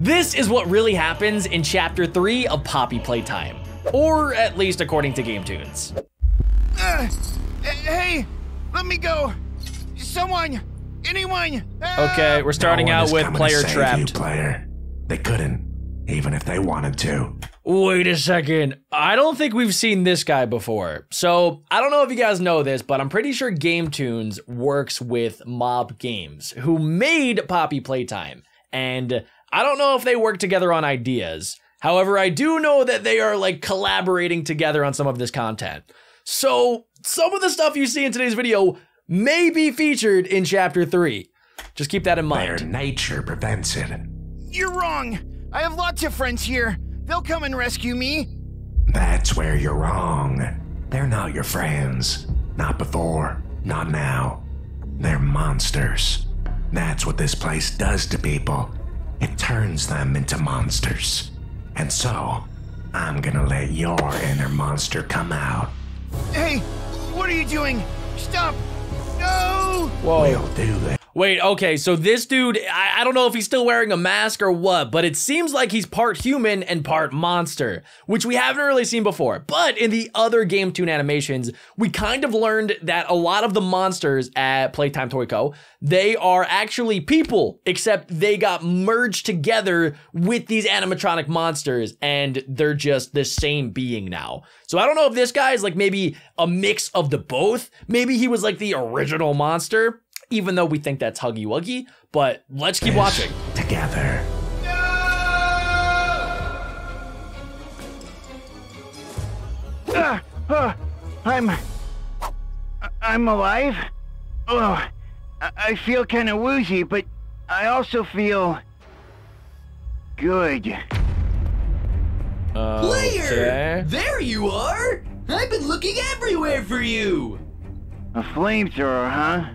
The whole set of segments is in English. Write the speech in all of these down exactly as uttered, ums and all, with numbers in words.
This is what really happens in chapter three of Poppy Playtime, or at least according to GameToons. Uh, hey, let me go. Someone, anyone. Uh, okay, we're starting no out with player trapped. You, player. They couldn't, even if they wanted to. Wait a second. I don't think we've seen this guy before. So I don't know if you guys know this, but I'm pretty sure GameToons works with Mob Games, who made Poppy Playtime. And I don't know if they work together on ideas. However, I do know that they are like collaborating together on some of this content. So some of the stuff you see in today's video may be featured in chapter three. Just keep that in mind. Their nature prevents it. You're wrong. I have lots of friends here. They'll come and rescue me. That's where you're wrong. They're not your friends. Not before, not now. They're monsters. That's what this place does to people. It turns them into monsters. And so, I'm gonna let your inner monster come out. Hey, what are you doing? Stop! No! Whoa. We'll do that. Wait, okay, so this dude, I, I don't know if he's still wearing a mask or what, but it seems like he's part human and part monster, which we haven't really seen before. But in the other GameToon animations, we kind of learned that a lot of the monsters at Playtime Toy Co, they are actually people, except they got merged together with these animatronic monsters, and they're just the same being now. So I don't know if this guy is like maybe a mix of the both. Maybe he was like the original monster, even though we think that's Huggy Wuggy, but let's keep watching. Together. No! Uh, uh, I'm, I'm alive. Oh, I feel kind of woozy, but I also feel good. Uh, Player, okay. There you are. I've been looking everywhere for you. A flamethrower, huh?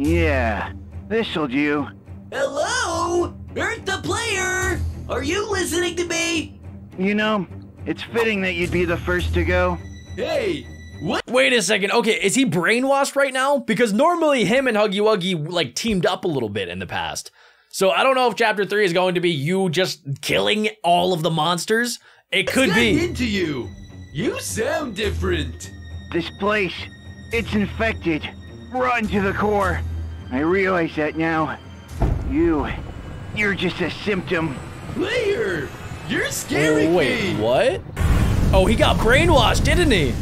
Yeah, this'll do. Hello? Earth the Player! Are you listening to me? You know, it's fitting that you'd be the first to go. Hey, what? Wait a second, okay, is he brainwashed right now? Because normally him and Huggy Wuggy like teamed up a little bit in the past. So I don't know if chapter three is going to be you just killing all of the monsters. It could be. Let's get into you. You sound different. This place, it's infected. Rotten to the core. I realize that now. You, you're just a symptom. Player, you're scaring Wait, me. What? Oh, he got brainwashed, didn't he?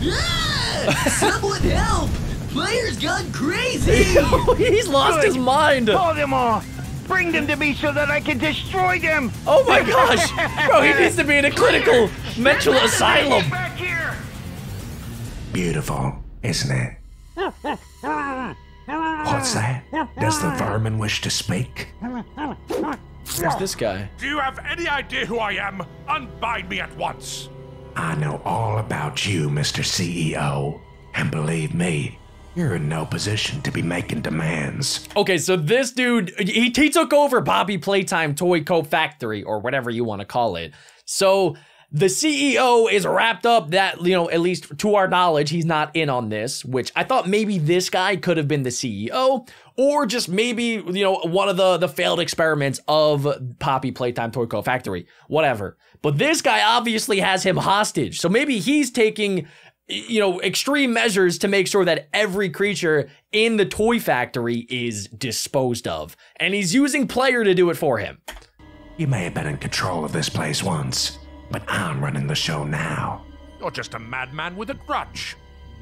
Ah, someone help! Player's gone crazy. He's lost Good. his mind. Call them all. Bring them to me so that I can destroy them. Oh my gosh, bro, he needs to be in a clinical Player, mental asylum. Get back here. Beautiful. Isn't it? What's that? Does the vermin wish to speak? Who's this guy? Do you have any idea who I am? Unbind me at once. I know all about you, Mister C E O. And believe me, you're in no position to be making demands. Okay, so this dude, he, he took over Poppy Playtime Toy Co Factory, or whatever you want to call it. So the C E O is wrapped up that, you know, at least to our knowledge, he's not in on this, which I thought maybe this guy could have been the C E O, or just maybe, you know, one of the, the failed experiments of Poppy Playtime Toy Co Factory, whatever. But this guy obviously has him hostage. So maybe he's taking, you know, extreme measures to make sure that every creature in the toy factory is disposed of. And he's using Player to do it for him. You may have been in control of this place once, but I'm running the show now. You're just a madman with a grudge.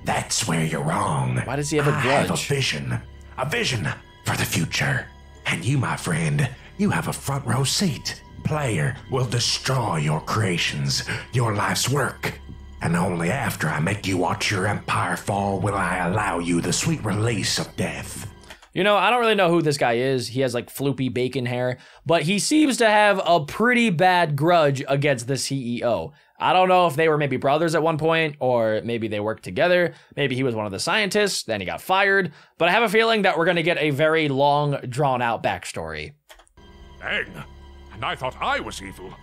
That's where you're wrong. Why does he have a grudge? I have a vision. A vision for the future. And you, my friend, you have a front row seat. Player will destroy your creations, your life's work. And only after I make you watch your empire fall will I allow you the sweet release of death. You know, I don't really know who this guy is. He has like floopy bacon hair, but he seems to have a pretty bad grudge against the C E O. I don't know if they were maybe brothers at one point, or maybe they worked together. Maybe he was one of the scientists, then he got fired. But I have a feeling that we're gonna get a very long, drawn out backstory. Dang, and I thought I was evil.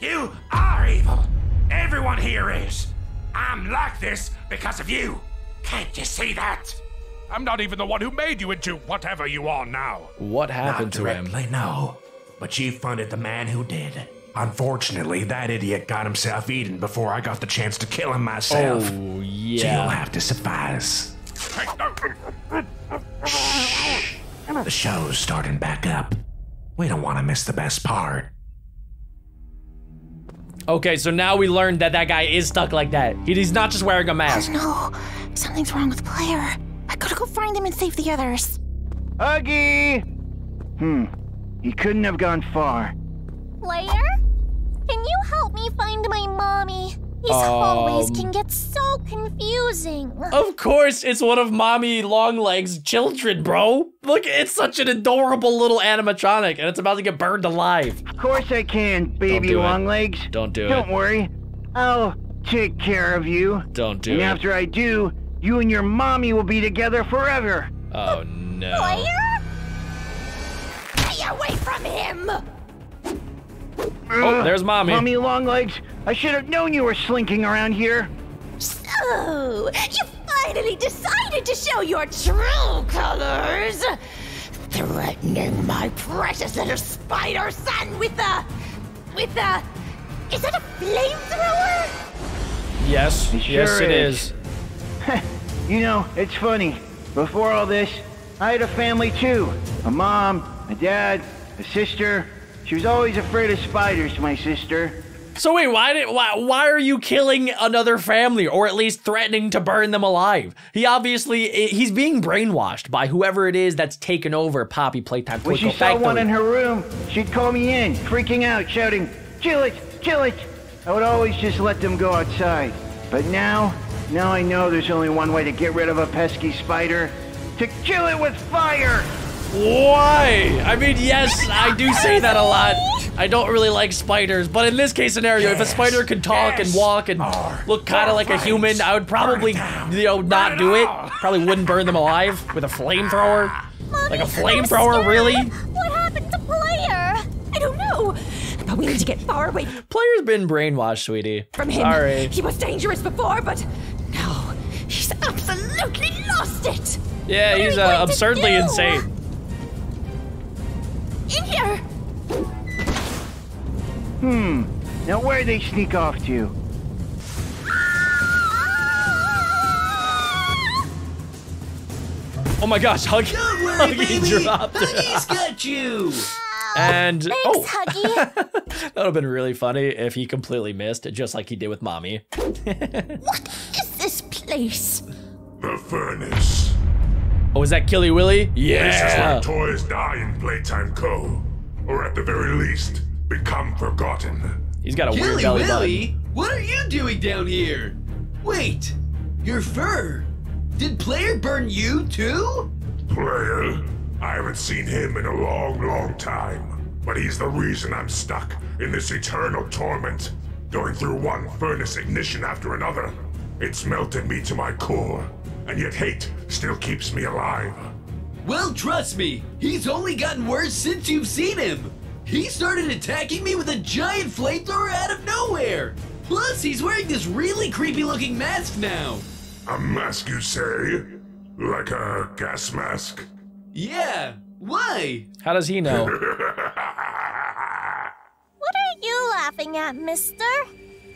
You are evil. Everyone here is. I'm like this because of you. Can't you see that? I'm not even the one who made you into whatever you are now. What happened to him? Not directly, no. but she funded the man who did. Unfortunately, that idiot got himself eaten before I got the chance to kill him myself. Oh, yeah. So you'll have to suffice. Shh. The show's starting back up. We don't want to miss the best part. Okay, so now we learned that that guy is stuck like that. He's not just wearing a mask. Oh, no. Something's wrong with Player. I gotta go find him and save the others. Huggy! Hmm. He couldn't have gone far. Player? Can you help me find my mommy? These um, hallways can get so confusing. Of course, it's one of Mommy Longlegs' children, bro. Look, it's such an adorable little animatronic, and it's about to get burned alive. Of course I can, baby Longlegs. Don't do it. Don't worry. I'll take care of you. Don't do it. And after I do, you and your mommy will be together forever. Oh, no. Player? Stay away from him! Oh, there's Mommy. Mommy Longlegs, I should have known you were slinking around here. So, you finally decided to show your true colors. Threatening my precious little spider son with a... with a... Is that a flamethrower? Yes, it yes sure it is. is. You know, it's funny. Before all this, I had a family too. A mom, a dad, a sister. She was always afraid of spiders, my sister. So wait, why did why why are you killing another family, or at least threatening to burn them alive? He obviously he's being brainwashed by whoever it is that's taken over Poppy Playtime. When she saw one in her room, she'd call me in, freaking out, shouting, "Kill it, kill it!" I would always just let them go outside. But now, now I know there's only one way to get rid of a pesky spider: to kill it with fire. Why? I mean, yes, I do say that a lot. I don't really like spiders, but in this case scenario, yes, if a spider could talk yes, and walk and more, look kind of like fights. a human, I would probably, you know, not it do it. Probably wouldn't burn them alive with a flamethrower. Like a flamethrower, really? What happened to Player? I don't know, but we need to get far away. Player's been brainwashed, sweetie. From him. Sorry. He was dangerous before, but now he's absolutely lost it. Yeah, what he's uh, absurdly insane. In here! Hmm. Now where'd they sneak off to? Oh my gosh, Huggy! Don't worry, Huggy baby. dropped it. Huggy's got you! And Thanks, oh, Huggy. That would have been really funny if he completely missed, just like he did with Mommy. What is this place? The furnace. Oh, is that Killy Willy? Yeah! Places where toys die in Playtime Co. Or at the very least, become forgotten. He's got a Killy weird belly button. Willy, what are you doing down here? Wait, your fur. Did Player burn you too? Player? I haven't seen him in a long, long time. But he's the reason I'm stuck in this eternal torment. Going through one furnace ignition after another. It's melted me to my core. And yet hate still keeps me alive. Well, trust me, he's only gotten worse since you've seen him. He started attacking me with a giant flamethrower out of nowhere. Plus, he's wearing this really creepy-looking mask now. A mask, you say? Like a gas mask? Yeah, why? How does he know? What are you laughing at, mister?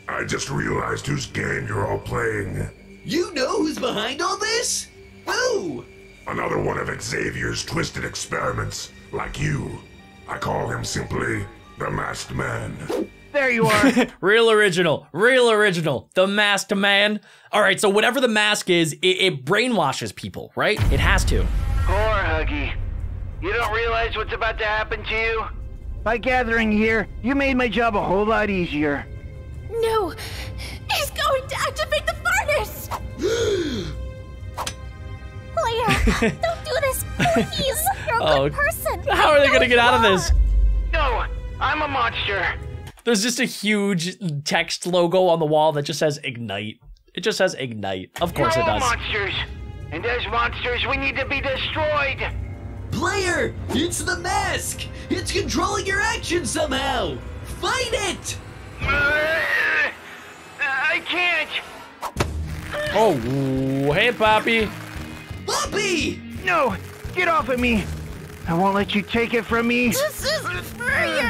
I just realized whose game you're all playing. You know who's behind all this? Who? Another one of Xavier's twisted experiments, like you. I call him simply the Masked Man. There you are. Real original, real original, the Masked Man. All right, so whatever the mask is, it, it brainwashes people, right? It has to. Poor Huggy. You don't realize what's about to happen to you? By gathering here, you made my job a whole lot easier. No, he's going to activate the furnace! Player, don't do this, please! You're a oh, good person! How are they gonna get out of this? No, I'm a monster! There's just a huge text logo on the wall that just says Ignite. It just says Ignite. Of course We're it does. We're all monsters! And as monsters, we need to be destroyed! Player, it's the mask! It's controlling your actions somehow! Fight it! I can't. Oh, hey, Poppy. Poppy! No, get off of me. I won't let you take it from me. This isn't fair.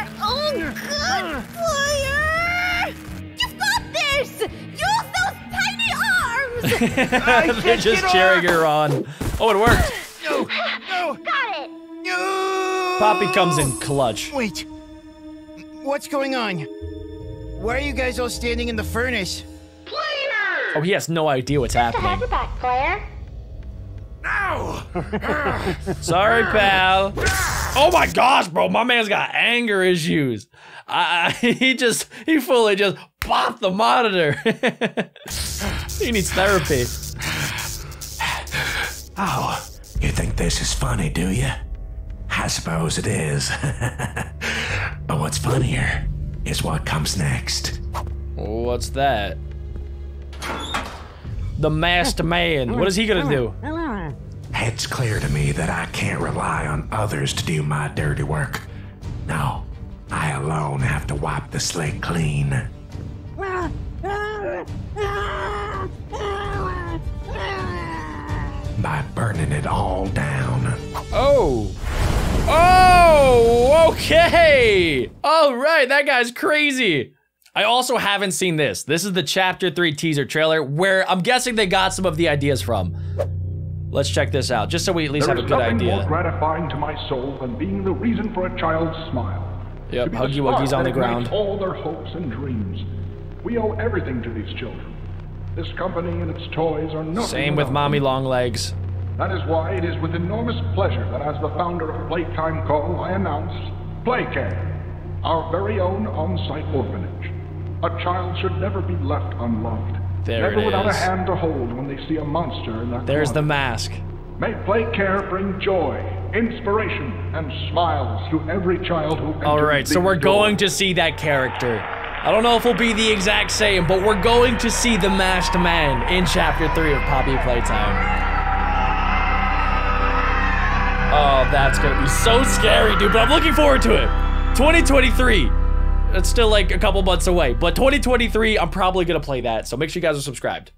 They're just cheering her on. Oh, it worked. No, no. Got it. No. Poppy comes in clutch. Wait. What's going on? Why are you guys all standing in the furnace? Player! Oh, he has no idea what's Just happening. To have your back, player. No! Sorry, pal. Oh my gosh, bro, my man's got anger issues. I, I, he just, he fully just popped the monitor. He needs therapy. Oh, you think this is funny, do you? I suppose it is. But what's funnier is what comes next. What's that? The masked man. What is he gonna do? It's clear to me that I can't rely on others to do my dirty work. No, I alone have to wipe the slate clean. By burning it all down. Oh. Oh, okay. All right, that guy's crazy. I also haven't seen this. This is the chapter three teaser trailer where I'm guessing they got some of the ideas from. Let's check this out, just so we at least there have a good idea. There is nothing more gratifying to my soul than being the reason for a child's smile. Yep, Huggy Wuggy's on the ground. All their hopes and dreams. We owe everything to these children. This company and its toys are nothing. Same with Mommy Longlegs. That is why it is with enormous pleasure that as the founder of Playtime Co, I announce Playcare, our very own on-site orphanage. A child should never be left unloved. There Never it without is. a hand to hold when they see a monster in their There's corner. The mask. May Playcare bring joy, inspiration, and smiles to every child who enters. All right, so we're door. going to see that character. I don't know if it'll be the exact same, but we're going to see the masked man in chapter three of Poppy Playtime. Oh, that's gonna be so scary, dude, but I'm looking forward to it. twenty twenty-three. It's still like a couple months away, but twenty twenty-three, I'm probably gonna play that, so make sure you guys are subscribed.